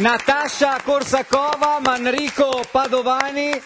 Natasha Korsakova, Manrico Padovani,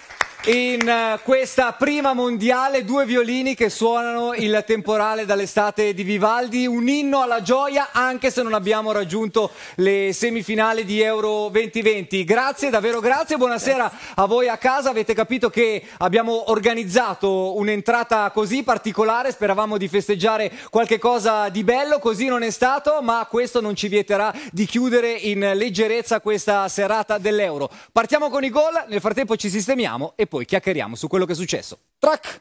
in questa prima mondiale, due violini che suonano il temporale dall'estate di Vivaldi, un inno alla gioia anche se non abbiamo raggiunto le semifinali di Euro 2020. Grazie, davvero grazie, buonasera a voi a casa. Avete capito che abbiamo organizzato un'entrata così particolare, speravamo di festeggiare qualche cosa di bello, così non è stato, ma questo non ci vieterà di chiudere in leggerezza questa serata dell'Euro. Partiamo con i gol, nel frattempo ci sistemiamo e poi chiacchieriamo su quello che è successo. Track!